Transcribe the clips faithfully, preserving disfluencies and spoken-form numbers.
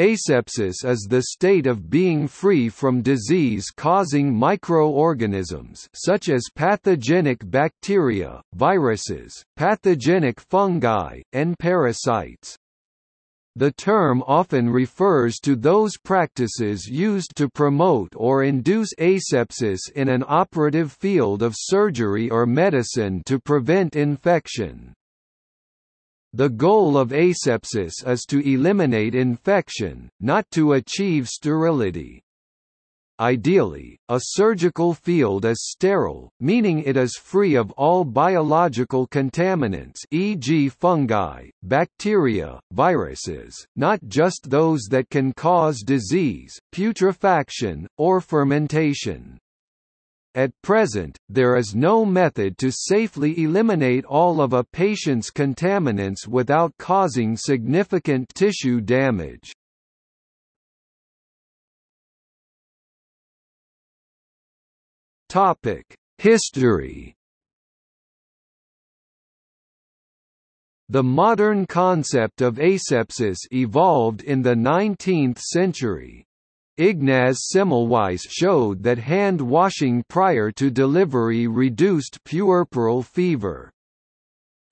Asepsis is the state of being free from disease-causing microorganisms such as pathogenic bacteria, viruses, pathogenic fungi, and parasites. The term often refers to those practices used to promote or induce asepsis in an operative field of surgery or medicine to prevent infection. The goal of asepsis is to eliminate infection, not to achieve sterility. Ideally, a surgical field is sterile, meaning it is free of all biological contaminants, for example fungi, bacteria, viruses, not just those that can cause disease, putrefaction, or fermentation. At present, there is no method to safely eliminate all of a patient's contaminants without causing significant tissue damage. History. The modern concept of asepsis evolved in the nineteenth century. Ignaz Semmelweis showed that hand washing prior to delivery reduced puerperal fever.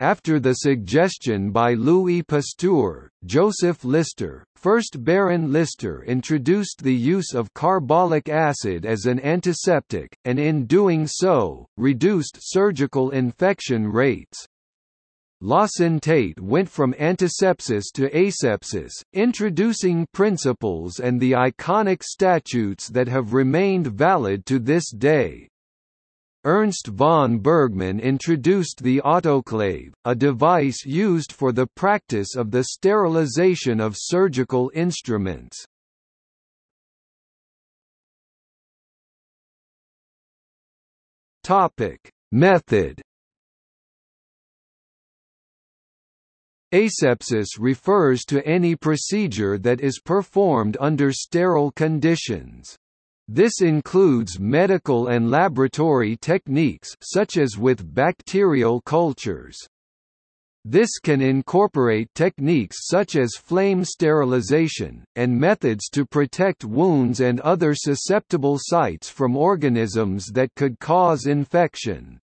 After the suggestion by Louis Pasteur, Joseph Lister, first Baron Lister introduced the use of carbolic acid as an antiseptic, and in doing so, reduced surgical infection rates. Lawson Tate went from antisepsis to asepsis, introducing principles and the iconic statutes that have remained valid to this day. Ernst von Bergmann introduced the autoclave, a device used for the practice of the sterilization of surgical instruments. Method. Asepsis refers to any procedure that is performed under sterile conditions. This includes medical and laboratory techniques such as with bacterial cultures. This can incorporate techniques such as flame sterilization, and methods to protect wounds and other susceptible sites from organisms that could cause infection.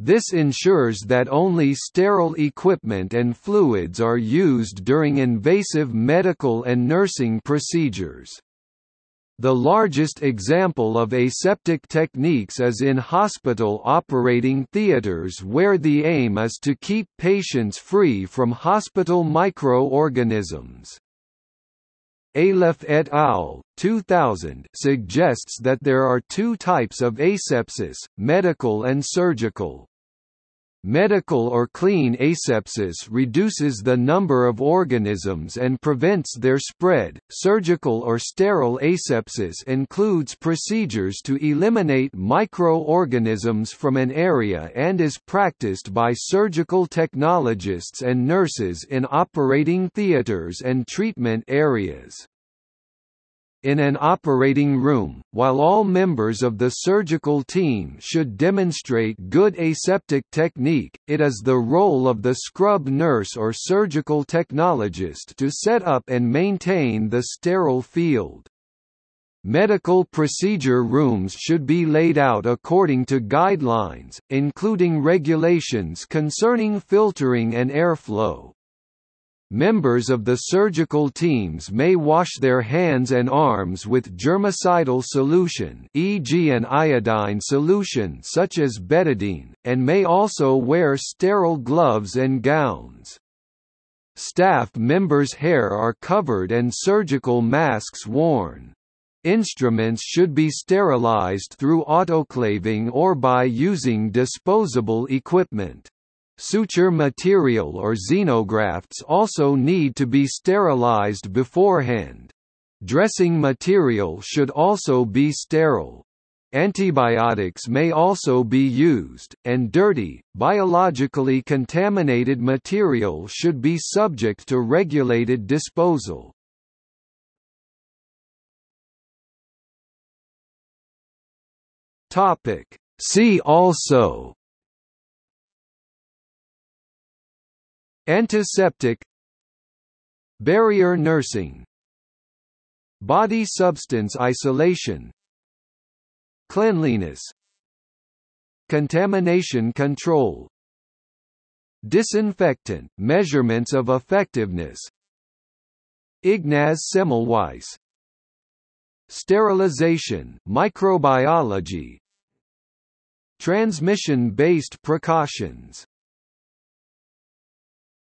This ensures that only sterile equipment and fluids are used during invasive medical and nursing procedures. The largest example of aseptic techniques is in hospital operating theaters, where the aim is to keep patients free from hospital microorganisms. Aleph et al. two thousand suggests that there are two types of asepsis, medical and surgical. Medical or clean asepsis reduces the number of organisms and prevents their spread. Surgical or sterile asepsis includes procedures to eliminate microorganisms from an area and is practiced by surgical technologists and nurses in operating theaters and treatment areas. In an operating room, while all members of the surgical team should demonstrate good aseptic technique, it is the role of the scrub nurse or surgical technologist to set up and maintain the sterile field. Medical procedure rooms should be laid out according to guidelines, including regulations concerning filtering and airflow. Members of the surgical teams may wash their hands and arms with germicidal solution, for example an iodine solution such as betadine, and may also wear sterile gloves and gowns. Staff members' hair are covered and surgical masks worn. Instruments should be sterilized through autoclaving or by using disposable equipment. Suture material or xenografts also need to be sterilized beforehand. Dressing material should also be sterile. Antibiotics may also be used, and dirty, biologically contaminated material should be subject to regulated disposal. Topic. See also: antiseptic, barrier nursing, Body substance isolation, cleanliness, contamination control, disinfectant, measurements of effectiveness, Ignaz Semmelweis, sterilization, microbiology, transmission-based precautions.